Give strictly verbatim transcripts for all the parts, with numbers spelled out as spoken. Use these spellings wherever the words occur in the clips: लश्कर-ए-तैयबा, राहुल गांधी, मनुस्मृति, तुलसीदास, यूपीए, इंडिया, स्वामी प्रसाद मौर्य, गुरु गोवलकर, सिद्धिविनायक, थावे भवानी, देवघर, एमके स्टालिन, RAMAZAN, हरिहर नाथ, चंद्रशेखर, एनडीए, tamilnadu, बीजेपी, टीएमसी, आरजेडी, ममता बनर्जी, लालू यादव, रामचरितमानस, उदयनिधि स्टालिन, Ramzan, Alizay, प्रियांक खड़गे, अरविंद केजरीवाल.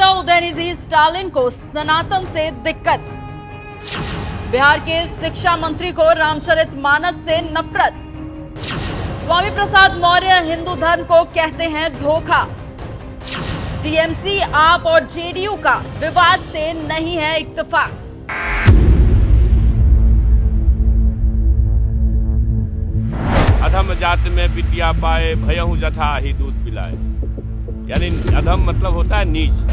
नेता उदयनिधि स्टालिन को सनातन से दिक्कत। बिहार के शिक्षा मंत्री को रामचरित मानस से नफरत। स्वामी प्रसाद मौर्य हिंदू धर्म को कहते हैं धोखा। टीएमसी, आप और जेडीयू का विवाद से नहीं है इत्तेफाक। अधम जाति में बिटिया पाए, भयहु जथा ही दूध पिलाए, यानी अधम मतलब होता है नीच।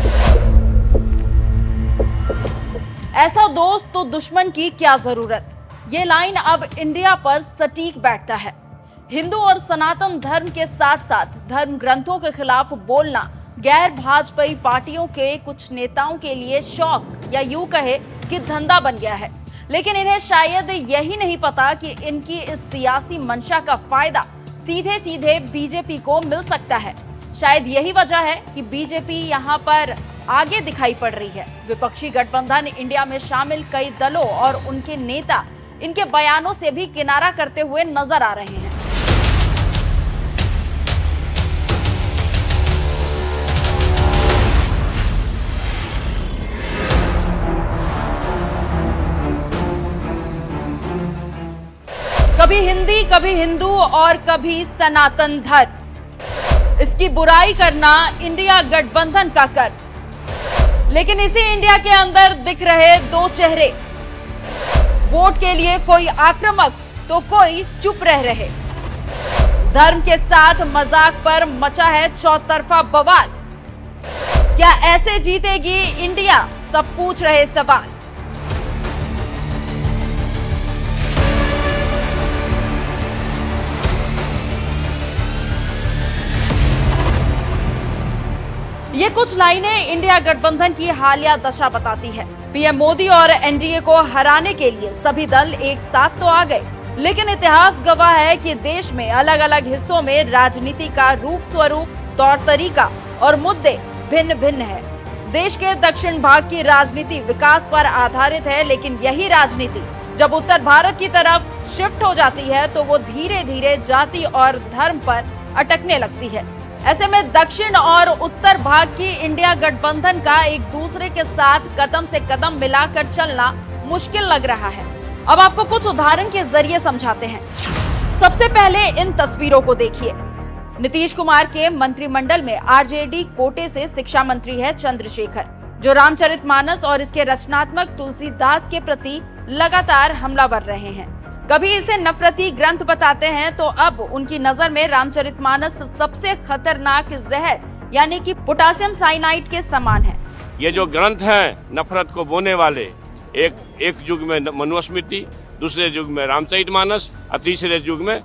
ऐसा दोस्त तो दुश्मन की क्या जरूरत, ये लाइन अब इंडिया पर सटीक बैठता है। हिंदू और सनातन धर्म के साथ साथ धर्म ग्रंथों के खिलाफ बोलना गैर भाजपाई पार्टियों के कुछ नेताओं के लिए शौक या यूं कहे कि धंधा बन गया है, लेकिन इन्हें शायद यही नहीं पता कि इनकी इस सियासी मंशा का फायदा सीधे सीधे बीजेपी को मिल सकता है। शायद यही वजह है कि बीजेपी यहां पर आगे दिखाई पड़ रही है। विपक्षी गठबंधन इंडिया में शामिल कई दलों और उनके नेता इनके बयानों से भी किनारा करते हुए नजर आ रहे हैं। कभी हिंदी, कभी हिंदू और कभी सनातन धर्म, इसकी बुराई करना इंडिया गठबंधन का कर्म। लेकिन इसी इंडिया के अंदर दिख रहे दो चेहरे, वोट के लिए कोई आक्रामक तो कोई चुप रह रहे। धर्म के साथ मजाक पर मचा है चौतरफा बवाल। क्या ऐसे जीतेगी इंडिया, सब पूछ रहे सवाल। ये कुछ लाइनें इंडिया गठबंधन की हालिया दशा बताती है। पीएम मोदी और एनडीए को हराने के लिए सभी दल एक साथ तो आ गए, लेकिन इतिहास गवाह है कि देश में अलग अलग हिस्सों में राजनीति का रूप, स्वरूप, तौर तरीका और मुद्दे भिन्न भिन्न है। देश के दक्षिण भाग की राजनीति विकास पर आधारित है, लेकिन यही राजनीति जब उत्तर भारत की तरफ शिफ्ट हो जाती है तो वो धीरे धीरे जाति और धर्म पर अटकने लगती है। ऐसे में दक्षिण और उत्तर भाग की इंडिया गठबंधन का एक दूसरे के साथ कदम से कदम मिलाकर चलना मुश्किल लग रहा है। अब आपको कुछ उदाहरण के जरिए समझाते हैं। सबसे पहले इन तस्वीरों को देखिए। नीतीश कुमार के मंत्रिमंडल में आरजेडी कोटे से शिक्षा मंत्री है चंद्रशेखर, जो रामचरितमानस और इसके रचनात्मक तुलसीदास के प्रति लगातार हमलावर रहे हैं। कभी इसे नफरती ग्रंथ बताते हैं तो अब उनकी नजर में रामचरितमानस सबसे खतरनाक जहर यानी कि पोटेशियम साइनाइड के समान है। ये जो ग्रंथ हैं नफरत को बोने वाले, एक एक युग में मनुस्मृति, दूसरे युग में रामचरितमानस और तीसरे युग में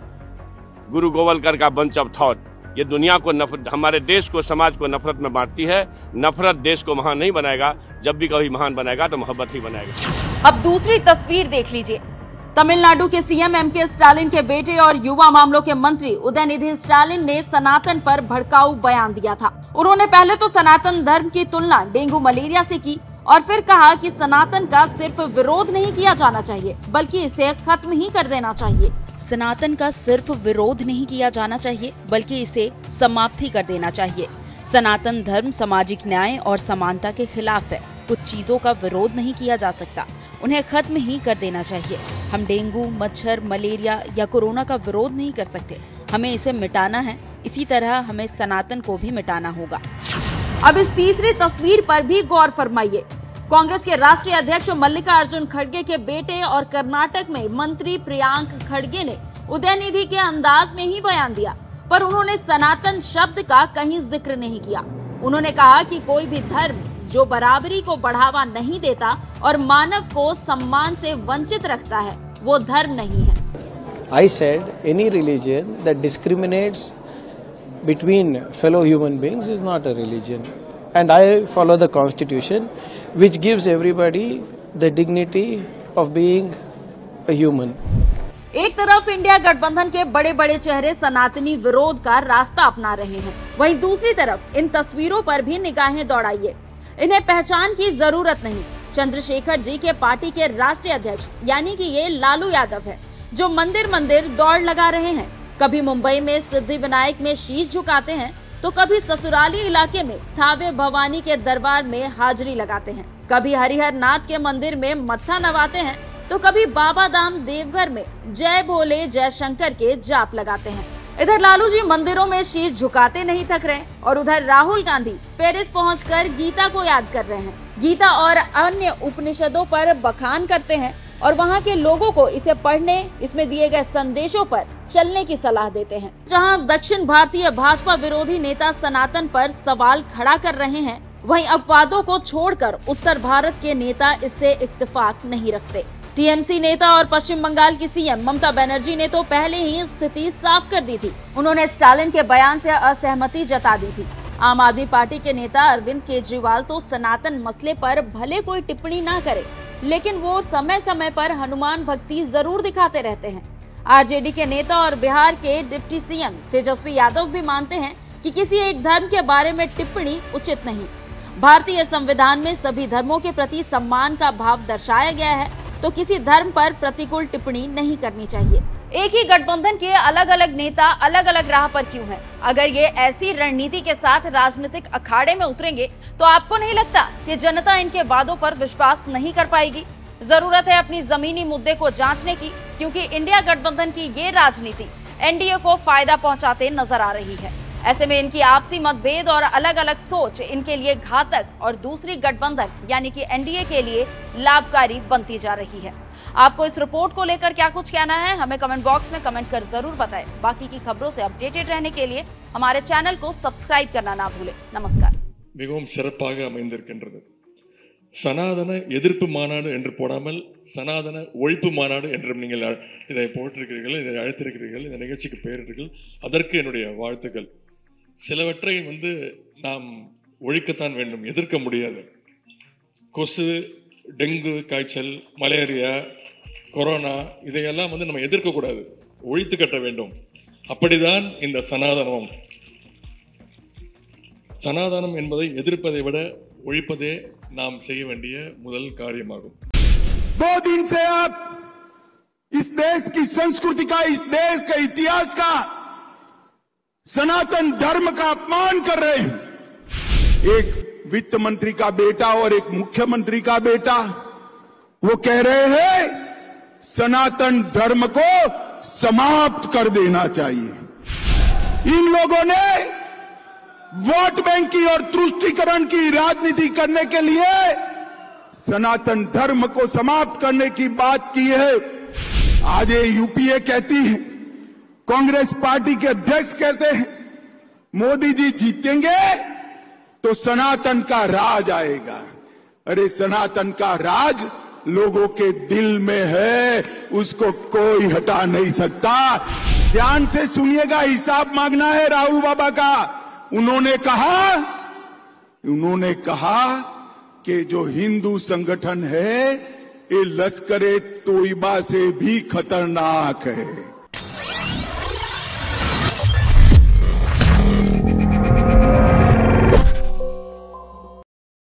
गुरु गोवलकर का बंच ऑफ थॉट। ये दुनिया को नफरत, हमारे देश को, समाज को नफरत में बांटती है। नफरत देश को महान नहीं बनाएगा, जब भी कभी महान बनाएगा तो मोहब्बत ही बनाएगा। अब दूसरी तस्वीर देख लीजिए। तमिलनाडु के सीएम एमके स्टालिन के बेटे और युवा मामलों के मंत्री उदयनिधि स्टालिन ने सनातन पर भड़काऊ बयान दिया था। उन्होंने पहले तो सनातन धर्म की तुलना डेंगू मलेरिया से की और फिर कहा कि सनातन का सिर्फ विरोध नहीं किया जाना चाहिए, बल्कि इसे खत्म ही कर देना चाहिए। सनातन का सिर्फ विरोध नहीं किया जाना चाहिए बल्कि इसे समाप्त ही कर देना चाहिए। सनातन धर्म सामाजिक न्याय और समानता के खिलाफ है। कुछ चीजों का विरोध नहीं किया जा सकता, उन्हें खत्म ही कर देना चाहिए। हम डेंगू, मच्छर, मलेरिया या कोरोना का विरोध नहीं कर सकते, हमें इसे मिटाना है। इसी तरह हमें सनातन को भी मिटाना होगा। अब इस तीसरी तस्वीर पर भी गौर फरमाइए। कांग्रेस के राष्ट्रीय अध्यक्ष मल्लिकार्जुन खड़गे के बेटे और कर्नाटक में मंत्री प्रियांक खड़गे ने उदयनिधि के अंदाज में ही बयान दिया, पर उन्होंने सनातन शब्द का कहीं जिक्र नहीं किया। उन्होंने कहा कि कोई भी धर्म जो बराबरी को बढ़ावा नहीं देता और मानव को सम्मान से वंचित रखता है वो धर्म नहीं है। I said any religion that discriminates between fellow human beings is not a religion, and I follow the Constitution, which gives everybody the dignity of being a human. एक तरफ इंडिया गठबंधन के बड़े बड़े चेहरे सनातनी विरोध का रास्ता अपना रहे हैं, वहीं दूसरी तरफ इन तस्वीरों पर भी निगाहें दौड़ाइए। इन्हें पहचान की जरूरत नहीं। चंद्रशेखर जी के पार्टी के राष्ट्रीय अध्यक्ष यानी कि ये लालू यादव है, जो मंदिर मंदिर दौड़ लगा रहे हैं। कभी मुंबई में सिद्धिविनायक में शीश झुकाते हैं तो कभी ससुराली इलाके में थावे भवानी के दरबार में हाजिरी लगाते हैं, कभी हरिहर नाथ के मंदिर में मत्था नवाते हैं, तो कभी बाबा धाम देवघर में जय भोले जय शंकर के जाप लगाते हैं। इधर लालू जी मंदिरों में शीश झुकाते नहीं थक रहे और उधर राहुल गांधी पेरिस पहुंचकर गीता को याद कर रहे हैं, गीता और अन्य उपनिषदों पर बखान करते हैं और वहां के लोगों को इसे पढ़ने, इसमें दिए गए संदेशों पर चलने की सलाह देते हैं। जहां दक्षिण भारतीय भाजपा विरोधी नेता सनातन पर सवाल खड़ा कर रहे हैं, वहीं अपवादों को छोड़कर उत्तर भारत के नेता इससे इत्तेफाक नहीं रखते। टीएमसी नेता और पश्चिम बंगाल की सीएम ममता बनर्जी ने तो पहले ही स्थिति साफ कर दी थी, उन्होंने स्टालिन के बयान से असहमति जता दी थी। आम आदमी पार्टी के नेता अरविंद केजरीवाल तो सनातन मसले पर भले कोई टिप्पणी न करे, लेकिन वो समय समय पर हनुमान भक्ति जरूर दिखाते रहते हैं। आरजेडी के नेता और बिहार के डिप्टी सीएम तेजस्वी यादव भी मानते हैं कि किसी एक धर्म के बारे में टिप्पणी उचित नहीं। भारतीय संविधान में सभी धर्मों के प्रति सम्मान का भाव दर्शाया गया है, तो किसी धर्म पर प्रतिकूल टिप्पणी नहीं करनी चाहिए। एक ही गठबंधन के अलग अलग नेता अलग अलग राह पर क्यों हैं? अगर ये ऐसी रणनीति के साथ राजनीतिक अखाड़े में उतरेंगे तो आपको नहीं लगता कि जनता इनके वादों पर विश्वास नहीं कर पाएगी? जरूरत है अपनी जमीनी मुद्दे को जांचने की, क्योंकि इंडिया गठबंधन की ये राजनीति एनडीए को फायदा पहुँचाते नजर आ रही है। ऐसे में इनकी आपसी मतभेद और अलग अलग सोच इनके लिए घातक और दूसरी गठबंधन यानी कि एनडीए के लिए लाभकारी बनती जा रही है। आपको इस रिपोर्ट को लेकर क्या कुछ कहना है, हमें कमेंट बॉक्स में कमेंट कर जरूर बताएं। बाकी की खबरों से अपडेटेड रहने के लिए हमारे चैनल को सब्सक्राइब करना ना भूलें। नमस्कार। மிகவும் சிறப்பாக அமைந்திருக்கின்றது. சனாதன எதிர்ப்பு மாநாடு என்று போடாமல் சனாதன ஒழிப்பு மாநாடு என்று நீங்கள் இதை போட்டிருக்கிறீர்கள், இதை அழைத்திருக்கிறீர்கள், இந்த நிகழ்ச்சிக்கு பெயரிட்டீர்கள், அதற்கு என்னுடைய வாழ்த்துக்கள். சிலவற்றை வந்து நாம் ஒழிக்கத்தான் வேண்டும், எதிர்க்க முடியாது. கொசு, டெங்கு காய்ச்சல், மலேரியா, கொரோனா இதையெல்லாம் வந்து நம்ம எதிர்க்கக்கூடாது, ஒழித்து கட்ட வேண்டும். அப்படிதான் இந்த சனாதனம். சனாதனம் என்பதை எதிர்ப்பதை விட ஒழிப்பதே நாம் செய்ய வேண்டிய முதல் காரியமாகும். दो दिन से आप इस देश की संस्कृति का, इस देश के इतिहास का, सनातन धर्म का अपमान कर रहे हैं। एक वित्त मंत्री का बेटा और एक मुख्यमंत्री का बेटा वो कह रहे हैं सनातन धर्म को समाप्त कर देना चाहिए। इन लोगों ने वोट बैंक की और तुष्टिकरण की राजनीति करने के लिए सनातन धर्म को समाप्त करने की बात की है। आज ये यूपीए कहती है, कांग्रेस पार्टी के अध्यक्ष कहते हैं मोदी जी जीतेंगे तो सनातन का राज आएगा। अरे सनातन का राज लोगों के दिल में है, उसको कोई हटा नहीं सकता। ध्यान से सुनिएगा, हिसाब मांगना है राहुल बाबा का। उन्होंने कहा उन्होंने कहा कि जो हिंदू संगठन है ये लश्कर-ए-तैयबा से भी खतरनाक है।